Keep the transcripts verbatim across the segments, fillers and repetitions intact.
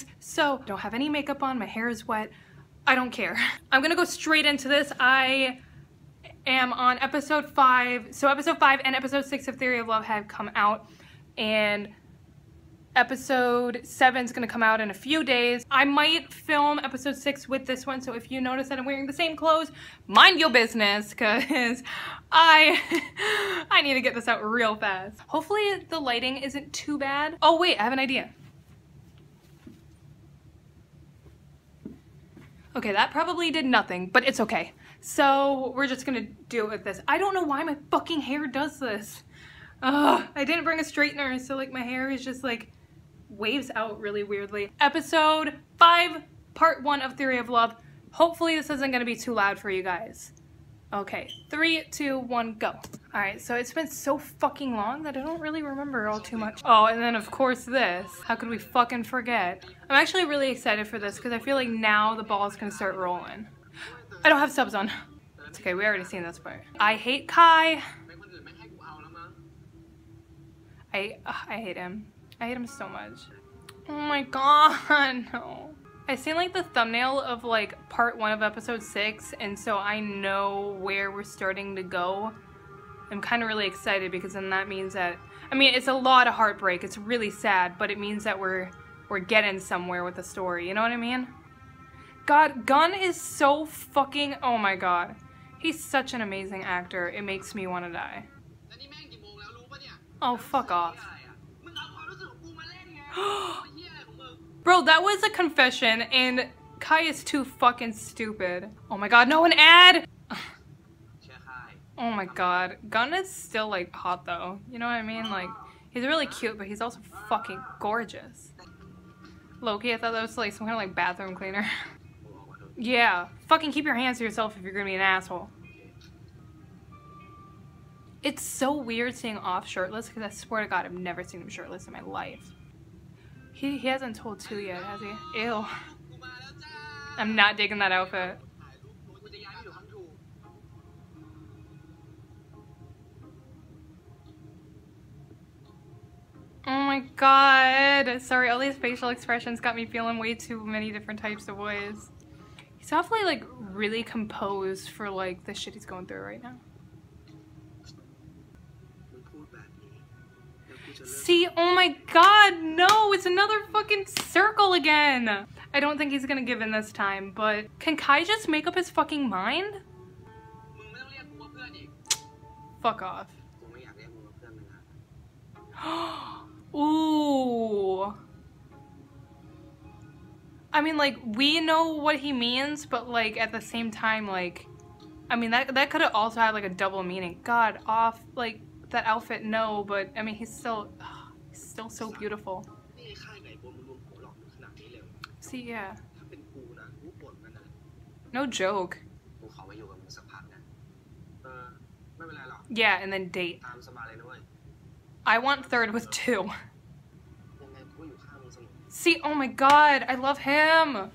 guys, so I don't have any makeup on, my hair is wet, I don't care. I'm gonna go straight into this. I am on episode five. So episode five and episode six of Theory of Love have come out, and episode seven is gonna come out in a few days. I might film episode six with this one, so if you notice that I'm wearing the same clothes, mind your business, because I I need to get this out real fast. Hopefully the lighting isn't too bad. Oh wait, I have an idea. Okay, that probably did nothing, but it's okay. So we're just gonna deal with this. I don't know why my fucking hair does this. Ugh, I didn't bring a straightener, so like my hair is just like waves out really weirdly. Episode five, part one of Theory of Love. Hopefully this isn't gonna be too loud for you guys. Okay, three, two, one, go. All right, so it's been so fucking long that I don't really remember all too much. Oh, and then of course this. How could we fucking forget? I'm actually really excited for this because I feel like now the ball's gonna start rolling. I don't have subs on. It's okay, we already seen this part. I hate Kai. I, uh, I hate him. I hate him so much. Oh my god, no. I seen like the thumbnail of like part one of episode six, and so I know where we're starting to go. I'm kind of really excited because then that means that, I mean, it's a lot of heartbreak. It's really sad, but it means that we're we're getting somewhere with the story. You know what I mean? God, Gunn is so fucking, oh my god. He's such an amazing actor. It makes me want to die. Oh, fuck off. Bro, that was a confession, and Kai is too fucking stupid. Oh my god, no, an ad! Oh my god. Gunn is still, like, hot, though. You know what I mean? Like, he's really cute, but he's also fucking gorgeous. Loki, I thought that was, like, some kind of, like, bathroom cleaner. Yeah. Fucking keep your hands to yourself if you're gonna be an asshole. It's so weird seeing Off shirtless, because I swear to god I've never seen him shirtless in my life. He, he hasn't told two yet, has he? Ew. I'm not digging that outfit. Oh my god. Sorry, all these facial expressions got me feeling way too many different types of ways. He's definitely like really composed for like the shit he's going through right now. See, oh my god, no, it's another fucking circle again. I don't think he's gonna give in this time, but can Kai just make up his fucking mind? Fuck off. Ooh. I mean, like, we know what he means, but like at the same time, like, I mean, that, that could have also had like a double meaning. God, Off, like, that outfit, no, but I mean, he's still oh, he's still so beautiful. See, yeah, no joke. Yeah, and then date. I want third with two. See, oh my god, I love him.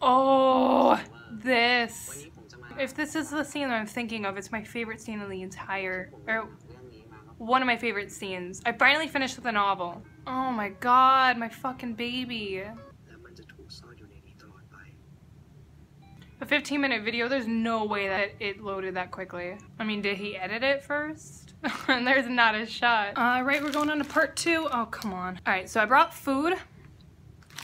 Oh, this, if this is the scene that I'm thinking of, it's my favorite scene in the entire, or one of my favorite scenes. I finally finished with the novel. Oh my god, my fucking baby. A fifteen minute video, there's no way that it loaded that quickly. I mean, did he edit it first? And there's not a shot. All right, we're going on to part two. Oh, come on. All right, so I brought food.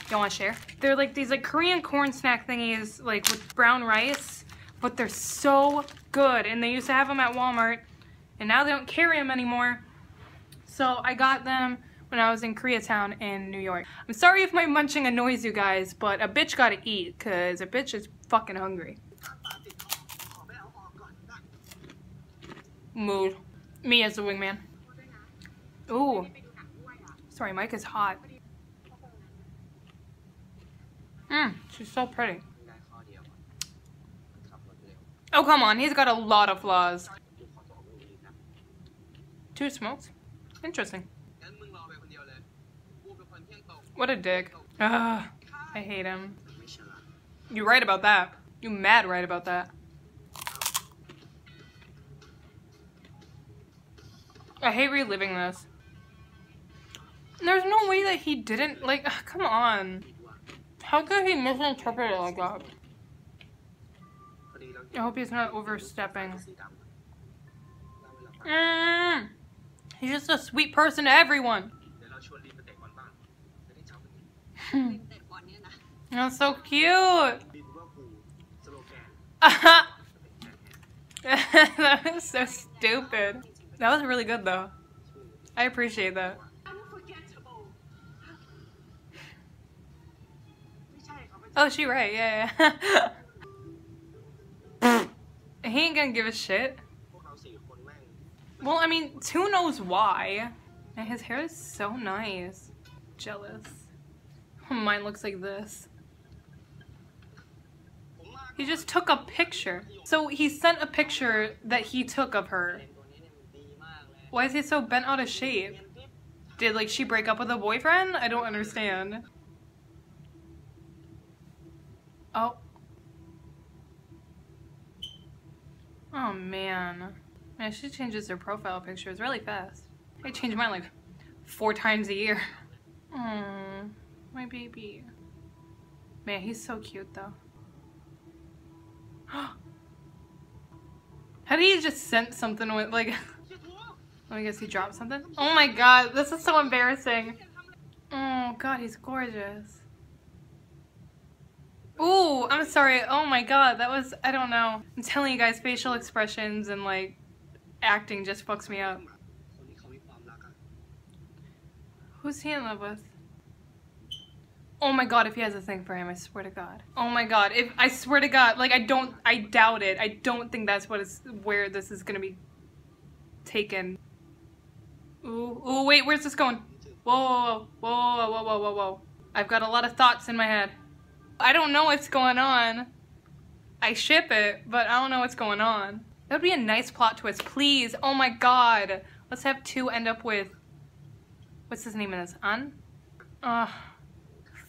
Y'all wanna share? They're like these like Korean corn snack thingies, like with brown rice, but they're so good. And they used to have them at Walmart, and now they don't carry them anymore. So I got them when I was in Koreatown in New York. I'm sorry if my munching annoys you guys, but a bitch gotta eat, cause a bitch is fucking hungry. Mood. Me as the wingman. Ooh. Sorry, Mike is hot. Mmm, she's so pretty. Oh, come on, he's got a lot of flaws. Two smokes? Interesting. What a dick. Ugh, I hate him. You're right about that. You're mad right about that. I hate reliving this. There's no way that he didn't, like, ugh, come on. How could he misinterpret it like that? I hope he's not overstepping. Mm. He's just a sweet person to everyone. That's so cute. That was so stupid. That was really good though. I appreciate that. Oh, she right, yeah, yeah. He ain't gonna give a shit. Well, I mean, who knows why? And his hair is so nice. Jealous. Mine looks like this. He just took a picture. So he sent a picture that he took of her. Why is he so bent out of shape? Did, like, she break up with a boyfriend? I don't understand. Oh. Oh man. Man, she changes her profile pictures really fast. I change mine like four times a year. Aww, my baby. Man, he's so cute though. How did he just send something with, like, oh, I guess he dropped something? Oh my god, this is so embarrassing. Oh god, he's gorgeous. Ooh, I'm sorry. Oh my god, that was, I don't know. I'm telling you guys, facial expressions and like acting just fucks me up. Who's he in love with? Oh my god, if he has a thing for him, I swear to god. Oh my god, if I swear to god, like I don't, I doubt it. I don't think that's what is where this is gonna be taken. Ooh, ooh, wait, where's this going? Whoa, whoa, whoa, whoa, whoa, whoa, whoa. I've got a lot of thoughts in my head. I don't know what's going on. I ship it, but I don't know what's going on. That would be a nice plot twist, please. Oh my god. Let's have two end up with... What's his name in this? An? Ugh.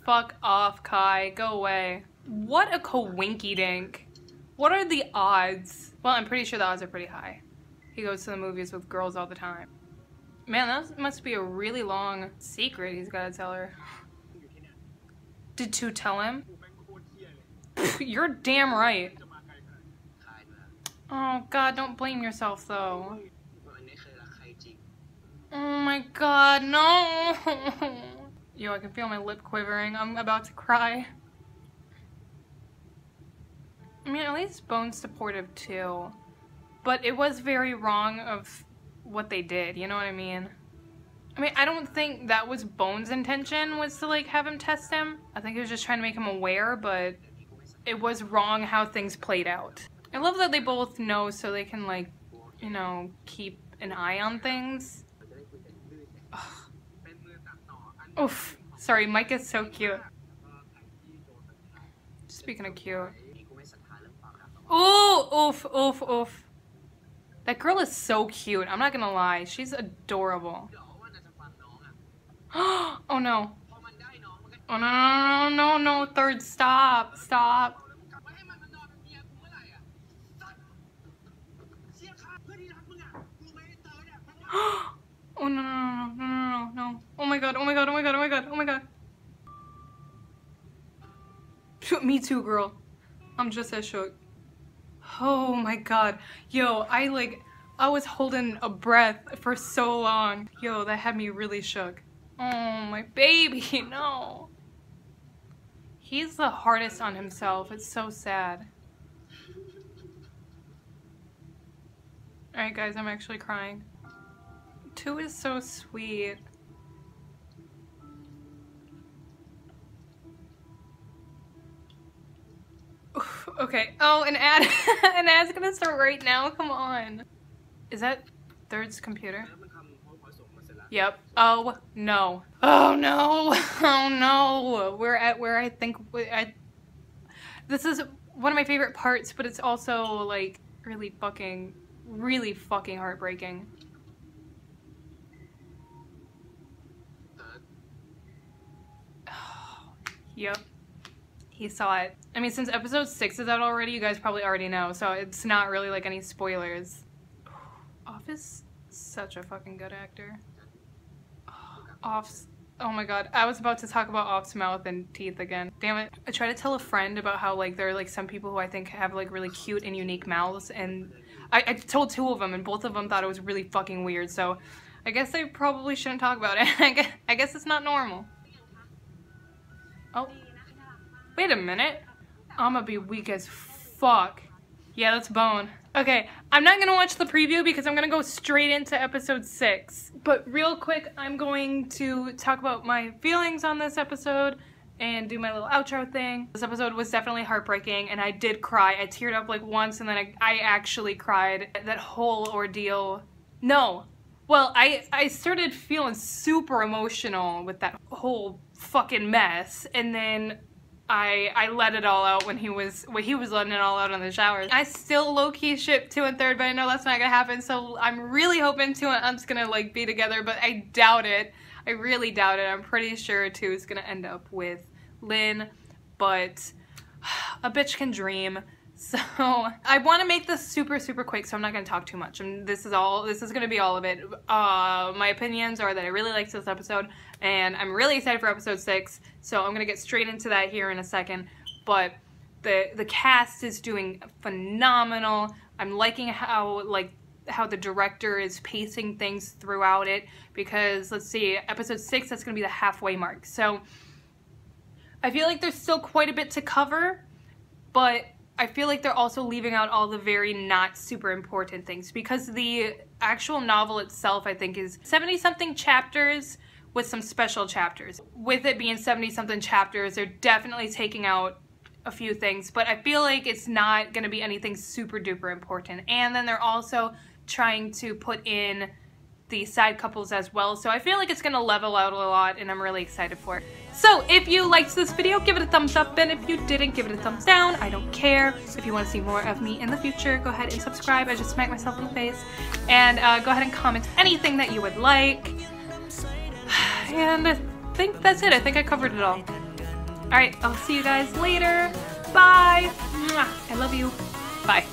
Fuck off, Kai. Go away. What a coinky dink. What are the odds? Well, I'm pretty sure the odds are pretty high. He goes to the movies with girls all the time. Man, that must be a really long secret he's gotta tell her. Did you tell him? You're damn right. Oh god, don't blame yourself though. Oh my god, no! Yo, I can feel my lip quivering. I'm about to cry. I mean, at least Bone's supportive too. But it was very wrong of what they did, you know what I mean? I mean, I don't think that was Bone's intention, was to, like, have him test him. I think he was just trying to make him aware, but it was wrong how things played out. I love that they both know so they can, like, you know, keep an eye on things. Ugh. Oof. Sorry, Mike is so cute. Speaking of cute. Ooh! Oof, oof, oof. That girl is so cute. I'm not gonna lie. She's adorable. Oh no. Oh no, no, no, no, no, third, stop, stop. Oh no, no, no, no, no, no. Oh my god, oh my god, oh my god, oh my god, oh my god. Shoot, me too, girl. I'm just as shook. Oh my god. Yo, I like, I was holding a breath for so long. Yo, that had me really shook. Oh, my baby, no. He's the hardest on himself. It's so sad. Alright, guys, I'm actually crying. Two is so sweet. Oof, okay. Oh, an ad. An ad's gonna start right now. Come on. Is that Third's computer? Yep. Oh no. Oh no. Oh no. We're at where I think we, I, this is one of my favorite parts, but it's also like really fucking, really fucking heartbreaking. Oh, yep. He saw it. I mean, since episode six is out already, you guys probably already know, so it's not really like any spoilers. Off is such a fucking good actor. Off's Oh my god, I was about to talk about off to mouth and teeth again. Damn it. I try to tell a friend about how like there are like some people who I think have like really cute and unique mouths, and I, I told two of them and both of them thought it was really fucking weird, so I guess I probably shouldn't talk about it. I, guess, I guess it's not normal. Oh. Wait a minute. I'ma be weak as fuck. Yeah, that's bone. Okay, I'm not gonna watch the preview because I'm gonna go straight into episode six. But real quick, I'm going to talk about my feelings on this episode and do my little outro thing. This episode was definitely heartbreaking and I did cry. I teared up like once and then I, I actually cried. That whole ordeal. No. Well, I, I started feeling super emotional with that whole fucking mess, and then I I let it all out when he was when he was letting it all out in the shower. I still low-key ship two and third, but I know that's not gonna happen, so I'm really hoping two and ump's gonna like be together, but I doubt it. I really doubt it. I'm pretty sure two is gonna end up with Lynn, but a bitch can dream. So I want to make this super super quick, so I'm not going to talk too much. And this is all this is going to be all of it. Uh, my opinions are that I really liked this episode, and I'm really excited for episode six. So I'm going to get straight into that here in a second. But the the cast is doing phenomenal. I'm liking how like how the director is pacing things throughout it, because let's see, episode six, that's going to be the halfway mark. So I feel like there's still quite a bit to cover, but I feel like they're also leaving out all the very not super important things, because the actual novel itself, I think, is seventy something chapters with some special chapters. With it being seventy something chapters, they're definitely taking out a few things, but I feel like it's not going to be anything super duper important. And then they're also trying to put in the side couples as well, so I feel like it's going to level out a lot, and I'm really excited for it. So if you liked this video, give it a thumbs up, and if you didn't, give it a thumbs down. I don't care. If you want to see more of me in the future, go ahead and subscribe. I just smacked myself in the face. And uh, go ahead and comment anything that you would like. And I think that's it. I think I covered it all. Alright, I'll see you guys later. Bye! I love you. Bye.